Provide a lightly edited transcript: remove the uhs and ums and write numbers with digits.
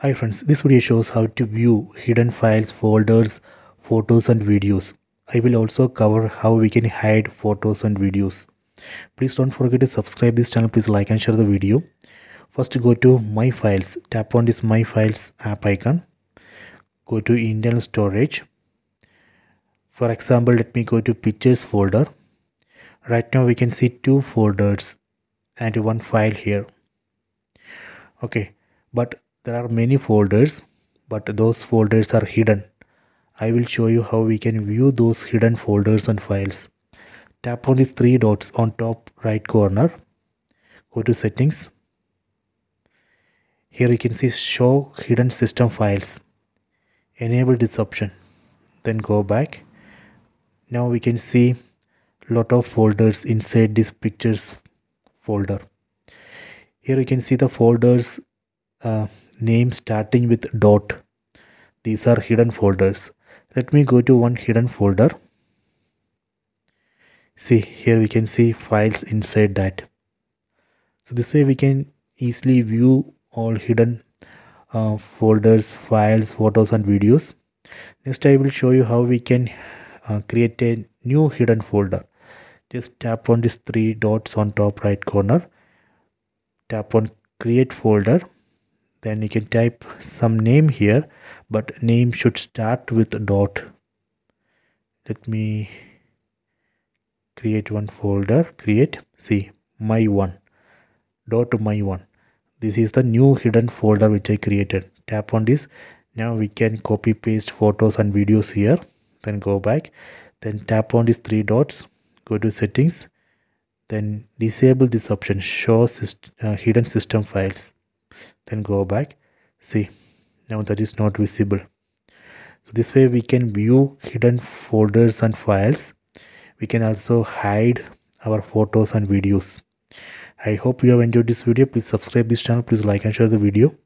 Hi friends, this video shows how to view hidden files, folders, photos and videos. I will also cover how we can hide photos and videos. Please don't forget to subscribe this channel, please like and share the video. First go to My Files, tap on this My Files app icon. Go to internal storage. For example, let me go to Pictures folder. Right now we can see two folders and one file here. Okay, but there are many folders, but those folders are hidden. I will show you how we can view those hidden folders and files. Tap on these three dots on top right corner. Go to settings. Here you can see show hidden system files. Enable this option. Then go back. Now we can see lot of folders inside this Pictures folder. Here you can see the folders name starting with dot. These are hidden folders. Let me go to one hidden folder. See, here we can see files inside that. So this way we can easily view all hidden folders, files, photos and videos. Next I will show you how we can create a new hidden folder. Just tap on these three dots on top right corner. Tap on create folder. Then you can type some name here, but name should start with a dot. Let me create one folder. Create, see, my1. This is the new hidden folder which I created. Tap on this. Now we can copy paste photos and videos here. Then go back. Then tap on these three dots. Go to settings. Then disable this option, show hidden system files. Then go back. See, now that is not visible. So this way we can view hidden folders and files. We can also hide our photos and videos. I hope you have enjoyed this video. Please subscribe this channel. Please like and share the video.